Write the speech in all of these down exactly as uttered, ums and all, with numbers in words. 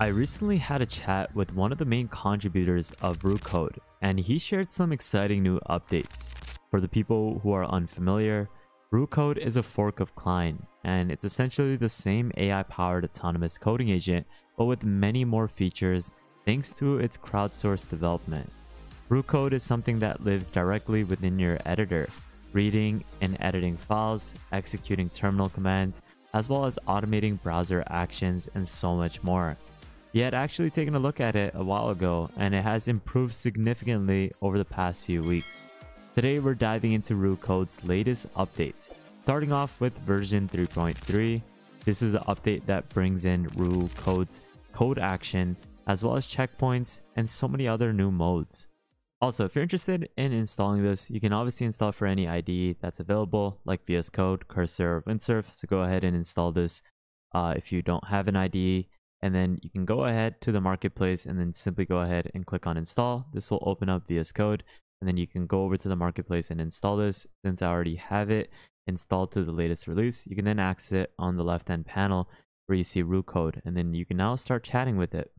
I recently had a chat with one of the main contributors of Roo Code, and he shared some exciting new updates. For the people who are unfamiliar, Roo Code is a fork of Cline, and it's essentially the same A I-powered autonomous coding agent, but with many more features thanks to its crowdsourced development. Roo Code is something that lives directly within your editor, reading and editing files, executing terminal commands, as well as automating browser actions and so much more. He had actually taken a look at it a while ago, and it has improved significantly over the past few weeks. Today we're diving into Roo Code's latest updates, starting off with version three point three. This is the update that brings in Roo Code's code action, as well as checkpoints and so many other new modes. Also, if you're interested in installing this, you can obviously install for any I D E that's available, like V S Code, Cursor, or Windsurf, so go ahead and install this uh, if you don't have an I D E, and then you can go ahead to the marketplace and then simply go ahead and click on install. This will open up V S Code, and then you can go over to the marketplace and install this. Since I already have it installed to the latest release, you can then access it on the left-hand panel where you see Roo Code, and then you can now start chatting with it.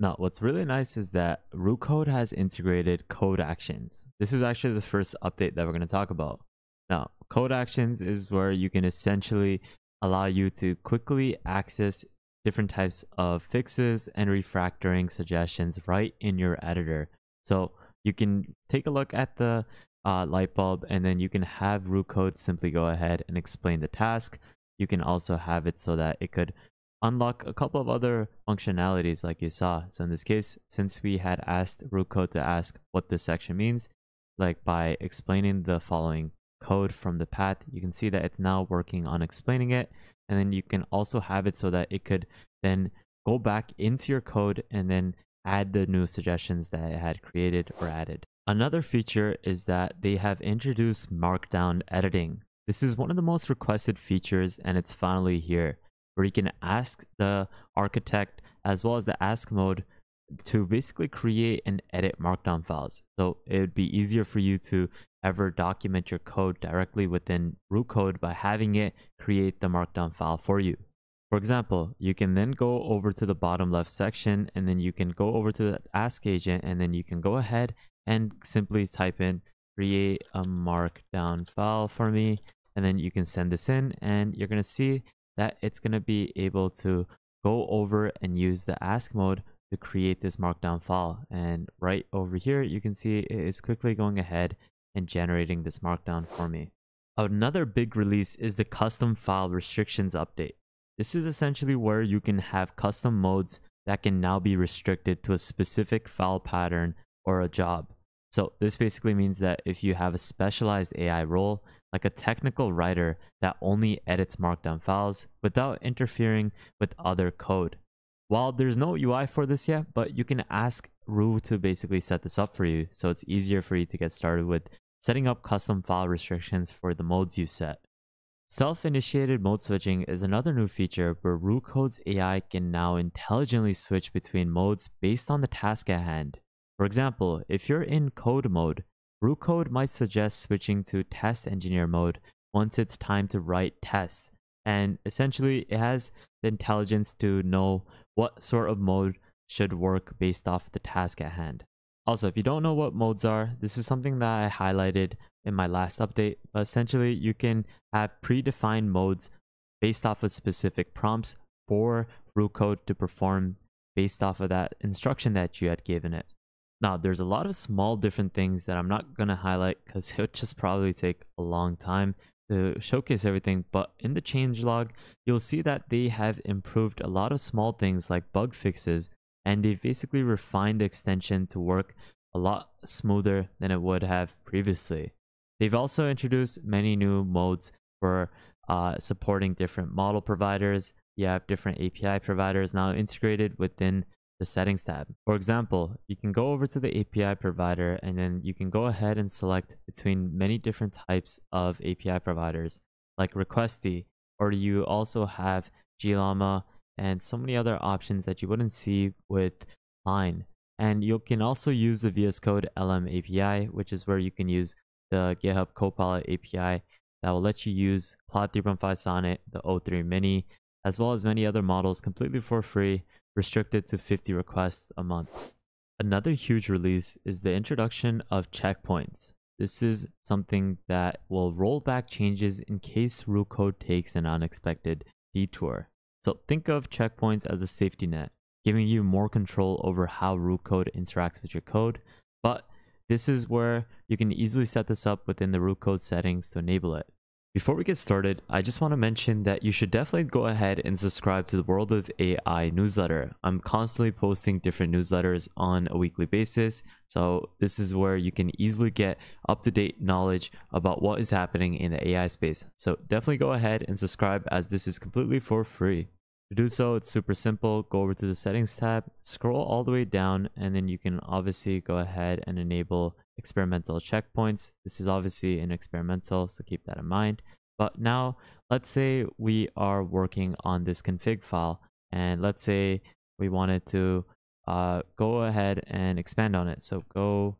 Now, what's really nice is that Roo Code has integrated code actions. This is actually the first update that we're going to talk about. Now, code actions is where you can essentially allow you to quickly access different types of fixes and refactoring suggestions right in your editor. So you can take a look at the uh, light bulb, and then you can have Roo Code simply go ahead and explain the task. You can also have it so that it could unlock a couple of other functionalities like you saw. So in this case, since we had asked Roo Code to ask what this section means, like by explaining the following code from the path, you can see that it's now working on explaining it. And then you can also have it so that it could then go back into your code and then add the new suggestions that it had created or added. Another feature is that they have introduced markdown editing. This is one of the most requested features, and it's finally here, where you can ask the architect as well as the ask mode to basically create and edit markdown files. So it would be easier for you to ever document your code directly within Roo Code by having it create the markdown file for you. For example, you can then go over to the bottom left section, and then you can go over to the ask agent, and then you can go ahead and simply type in create a markdown file for me, and then you can send this in, and you're going to see that it's going to be able to go over and use the ask mode to create this markdown file. And right over here, you can see it is quickly going ahead and generating this markdown for me. Another big release is the custom file restrictions update. This is essentially where you can have custom modes that can now be restricted to a specific file pattern or a job. So this basically means that if you have a specialized A I role, like a technical writer that only edits markdown files without interfering with other code. While there's no U I for this yet, but you can ask Roo to basically set this up for you, so it's easier for you to get started with setting up custom file restrictions for the modes you set. Self-initiated mode switching is another new feature where Roo Code's A I can now intelligently switch between modes based on the task at hand. For example, if you're in code mode, Roo Code might suggest switching to test engineer mode once it's time to write tests, and essentially it has the intelligence to know what sort of mode should work based off the task at hand. Also, if you don't know what modes are, this is something that I highlighted in my last update, but essentially you can have predefined modes based off of specific prompts for Roo Code to perform based off of that instruction that you had given it. Now, there's a lot of small different things that I'm not going to highlight because it would just probably take a long time to showcase everything, but in the changelog, you'll see that they have improved a lot of small things like bug fixes, and they've basically refined the extension to work a lot smoother than it would have previously. They've also introduced many new modes for uh, supporting different model providers. You have different A P I providers now integrated within the settings tab. For example, you can go over to the A P I provider, and then you can go ahead and select between many different types of A P I providers like Requesty, or you also have GLAMA and so many other options that you wouldn't see with Cline. And you can also use the V S Code L M A P I, which is where you can use the GitHub Copilot A P I that will let you use Claude three point five Sonnet, the O three Mini, as well as many other models completely for free restricted to fifty requests a month. Another huge release is the introduction of checkpoints. This is something that will roll back changes in case Roo Code takes an unexpected detour. So think of checkpoints as a safety net, giving you more control over how Roo Code interacts with your code. But this is where you can easily set this up within the Roo Code settings to enable it. Before we get started, I just want to mention that you should definitely go ahead and subscribe to the World of A I newsletter. I'm constantly posting different newsletters on a weekly basis, so this is where you can easily get up-to-date knowledge about what is happening in the A I space. So definitely go ahead and subscribe, as this is completely for free. To do so, it's super simple. Go over to the settings tab, scroll all the way down, and then you can obviously go ahead and enable experimental checkpoints. This is obviously an experimental, so keep that in mind. But now let's say we are working on this config file, and let's say we wanted to uh, go ahead and expand on it. So go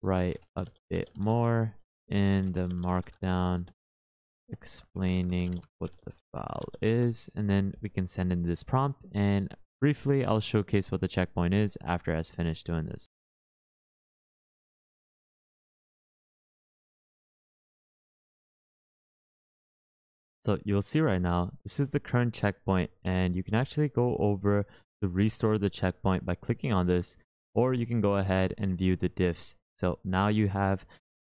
write a bit more in the markdown, explaining what the file is, and then we can send in this prompt, and briefly I'll showcase what the checkpoint is after I've finished doing this. So you'll see right now this is the current checkpoint, and you can actually go over to restore the checkpoint by clicking on this, or you can go ahead and view the diffs. So now you have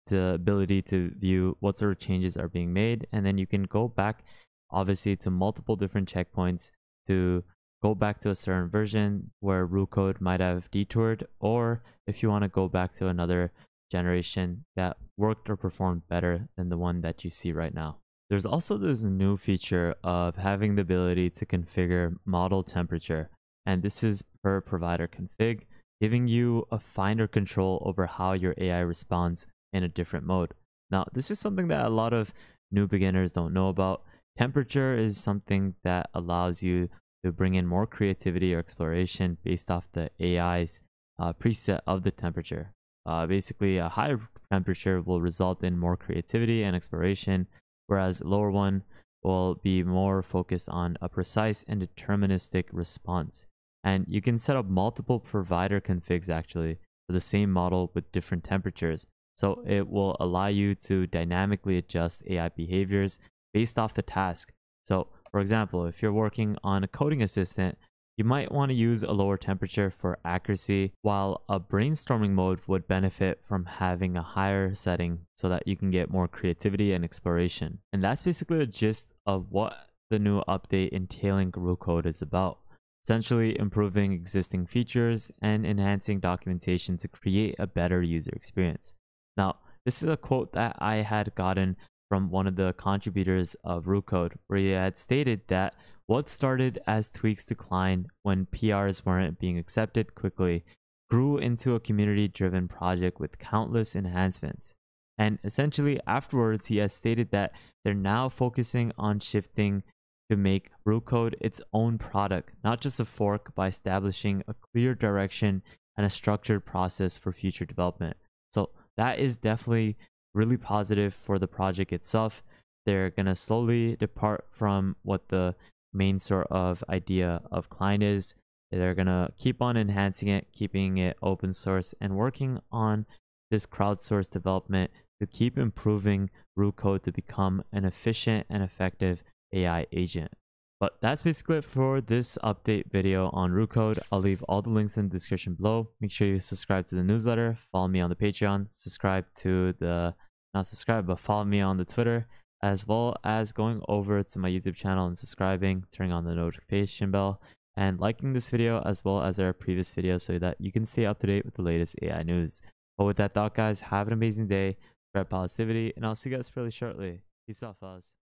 the ability to view what sort of changes are being made, and then you can go back obviously to multiple different checkpoints to go back to a certain version where Roo Code might have detoured, or if you want to go back to another generation that worked or performed better than the one that you see right now. There's also this new feature of having the ability to configure model temperature, and this is per provider config, giving you a finer control over how your A I responds in a different mode. Now, this is something that a lot of new beginners don't know about. Temperature is something that allows you to bring in more creativity or exploration based off the A I's uh, preset of the temperature. Uh, basically, a higher temperature will result in more creativity and exploration, whereas lower one will be more focused on a precise and deterministic response. And you can set up multiple provider configs actually for the same model with different temperatures. So it will allow you to dynamically adjust A I behaviors based off the task. So for example, if you're working on a coding assistant, you might want to use a lower temperature for accuracy, while a brainstorming mode would benefit from having a higher setting so that you can get more creativity and exploration. And that's basically the gist of what the new update entailing Roo Code is about. Essentially improving existing features and enhancing documentation to create a better user experience. Now, this is a quote that I had gotten from one of the contributors of Roo Code, where he had stated that what started as tweaks to Cline when P Rs weren't being accepted quickly grew into a community-driven project with countless enhancements. And essentially afterwards, he has stated that they're now focusing on shifting to make Roo Code its own product, not just a fork, by establishing a clear direction and a structured process for future development. So that is definitely really positive for the project itself. They're going to slowly depart from what the main sort of idea of Cline is. They're going to keep on enhancing it, keeping it open source, and working on this crowdsourced development to keep improving Roo Code to become an efficient and effective A I agent. But that's basically it for this update video on Roo Code. I'll leave all the links in the description below. Make sure you subscribe to the newsletter, follow me on the Patreon, subscribe to the, not subscribe, but follow me on the Twitter, as well as going over to my YouTube channel and subscribing, turning on the notification bell, and liking this video as well as our previous videos so that you can stay up to date with the latest A I news. But with that thought, guys, have an amazing day, spread positivity, and I'll see you guys fairly shortly. Peace out, fellas.